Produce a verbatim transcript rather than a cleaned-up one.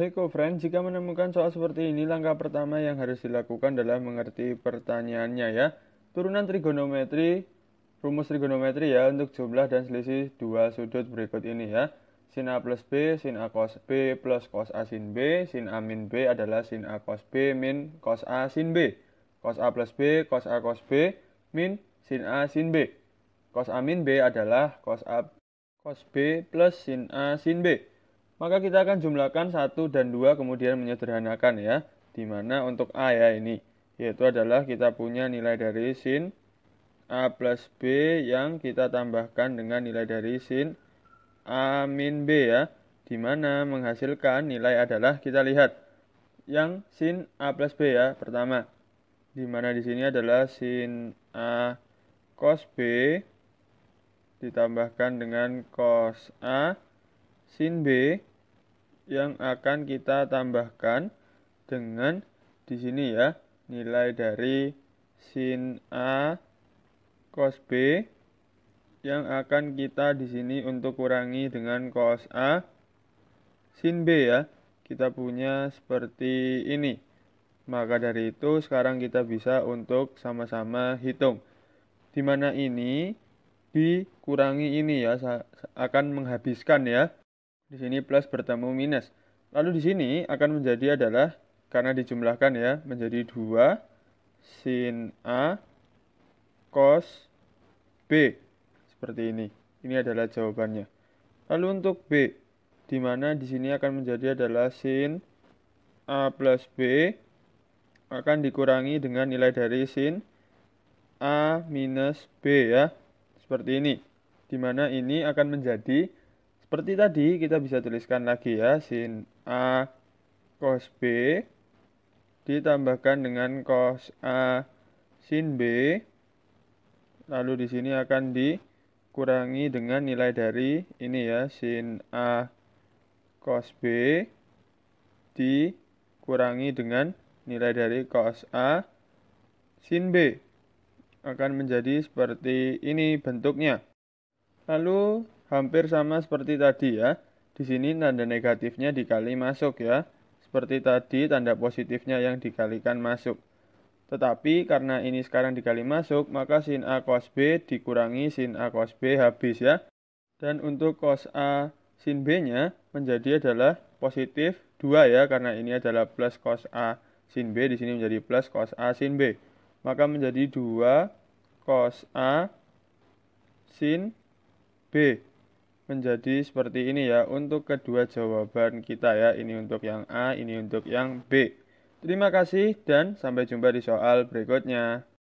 Hai Kofriend, jika menemukan soal seperti ini, langkah pertama yang harus dilakukan adalah mengerti pertanyaannya ya. Turunan trigonometri, rumus trigonometri ya, untuk jumlah dan selisih dua sudut berikut ini ya. Sin A plus B, sin A cos B plus cos A sin B, sin A min B adalah sin A cos B min cos A sin B. Cos A plus B, cos A cos B min sin A sin B. Cos A min B adalah cos A cos B plus sin A sin B. Maka kita akan jumlahkan satu dan dua kemudian menyederhanakan ya. Dimana untuk A ya ini. Yaitu adalah kita punya nilai dari sin A plus B yang kita tambahkan dengan nilai dari sin A min B ya. Dimana menghasilkan nilai adalah kita lihat. Yang sin A plus B ya pertama. Dimana di sini adalah sin A cos B ditambahkan dengan cos A sin B. Yang akan kita tambahkan dengan di sini ya nilai dari sin A cos B yang akan kita di sini untuk kurangi dengan cos A sin B ya, kita punya seperti ini. Maka dari itu sekarang kita bisa untuk sama-sama hitung di mana ini dikurangi ini ya akan menghabiskan ya. Di sini plus bertemu minus. Lalu di sini akan menjadi adalah, karena dijumlahkan ya, menjadi dua sin A cos B. Seperti ini. Ini adalah jawabannya. Lalu untuk B, di mana di sini akan menjadi adalah sin A plus B akan dikurangi dengan nilai dari sin A minus B ya. Seperti ini. Di mana ini akan menjadi seperti tadi, kita bisa tuliskan lagi ya, sin A cos B ditambahkan dengan cos A sin B. Lalu di sini akan dikurangi dengan nilai dari ini ya, sin A cos B dikurangi dengan nilai dari cos A sin B. Akan menjadi seperti ini bentuknya. Lalu hampir sama seperti tadi ya. Di sini tanda negatifnya dikali masuk ya. Seperti tadi tanda positifnya yang dikalikan masuk. Tetapi karena ini sekarang dikali masuk, maka sin A cos B dikurangi sin A cos B habis ya. Dan untuk cos A sin B-nya menjadi adalah positif dua ya. Karena ini adalah plus cos A sin B, di sini menjadi plus cos A sin B. Maka menjadi dua cos A sin B. Menjadi seperti ini ya untuk kedua jawaban kita ya. Ini untuk yang A, ini untuk yang B. Terima kasih dan sampai jumpa di soal berikutnya.